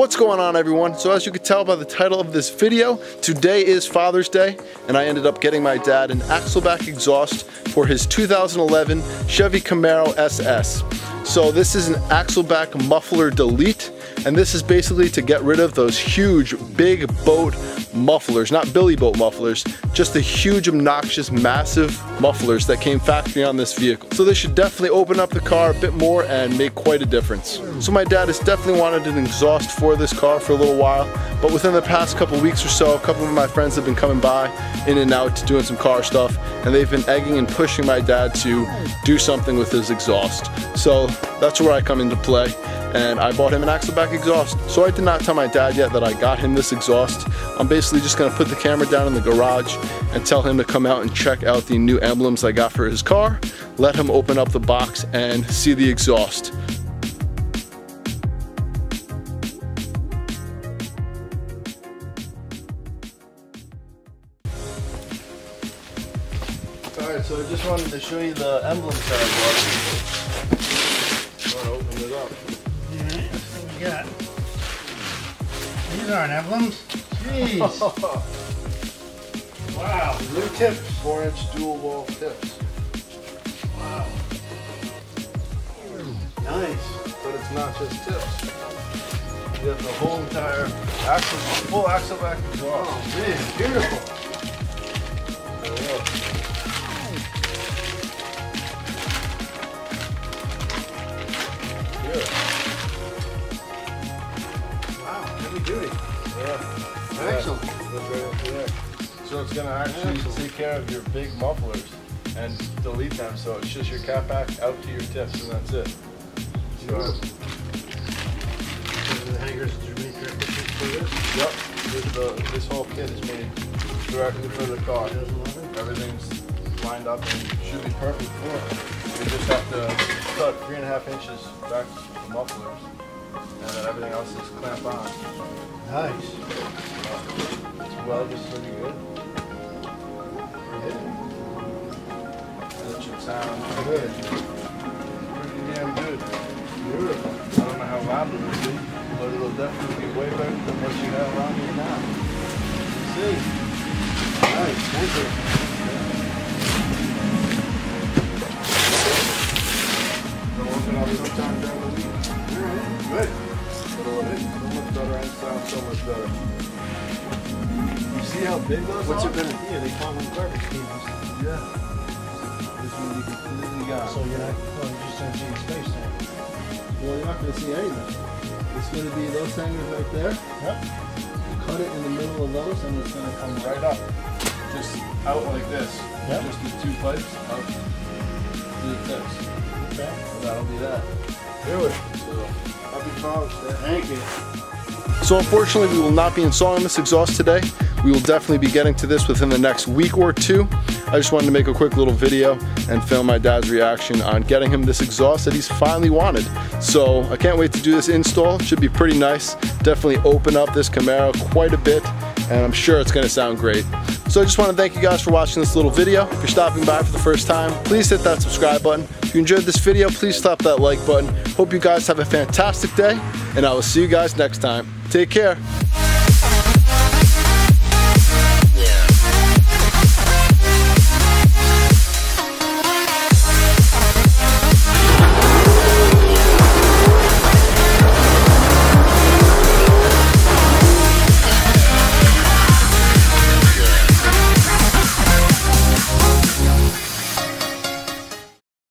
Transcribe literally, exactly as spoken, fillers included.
What's going on, everyone? So as you can tell by the title of this video, today is Father's Day, and I ended up getting my dad an Axle Back exhaust for his two thousand eleven Chevy Camaro S S. So this is an Axle Back muffler delete, and this is basically to get rid of those huge big boat mufflers, not billy boat mufflers, just the huge obnoxious massive mufflers that came factory on this vehicle. So this should definitely open up the car a bit more and make quite a difference. So my dad has definitely wanted an exhaust for this car for a little while, but within the past couple weeks or so, a couple of my friends have been coming by in and out doing some car stuff, and they've been egging and pushing my dad to do something with his exhaust. So that's where I come into play, and I bought him an Axle Back exhaust. So I did not tell my dad yet that I got him this exhaust. I'm basically just gonna put the camera down in the garage and tell him to come out and check out the new emblems I got for his car, let him open up the box and see the exhaust. All right, so I just wanted to show you the emblems that I bought. I'm gonna open it up. Yeah. These aren't emblems. Jeez. Wow. New tips. Four inch dual wall tips. Wow. Nice. But it's not just tips. You have the whole entire axle, full axle back as well. Oh man, beautiful. There we go. Yeah. Excellent. So it's going to actually Excellent. take care of your big mufflers and delete them, so it's just your cat back out to your tips and that's it. Sure. The hangers are made directly for this? Yep. This, the, this whole kit is made directly for the car. Everything's lined up and should be perfect for it. You just have to cut three and a half inches back to the mufflers, and then everything else is clamp on. Nice. It's welded pretty good. Yeah. That should sound good. Pretty damn good. Beautiful. I don't know how loud it will be, but it'll definitely be way better than what you have around here now. Let's see. Nice. Thank you. They're working out sometime during the week. Good. It'll look better and sound so much better. You see how big those What's are? What's it going to be? They call them garbage cans. Yeah. This one you completely got. So you're not, well, you just don't see any space there. Well, you're not going to see anything. It's going to be those hangers right there. Yep. You cut it in the middle of those and it's going to come right up. Just out like this. Yep. Just the two pipes out to the tips. Okay. So that'll be that. Do it. So. Thank you. So unfortunately we will not be installing this exhaust today. We will definitely be getting to this within the next week or two. I just wanted to make a quick little video and film my dad's reaction on getting him this exhaust that he's finally wanted. So I can't wait to do this install. It should be pretty nice. Definitely open up this Camaro quite a bit, and I'm sure it's going to sound great. So I just want to thank you guys for watching this little video. If you're stopping by for the first time, please hit that subscribe button. If you enjoyed this video, please tap that like button. Hope you guys have a fantastic day, and I will see you guys next time. Take care.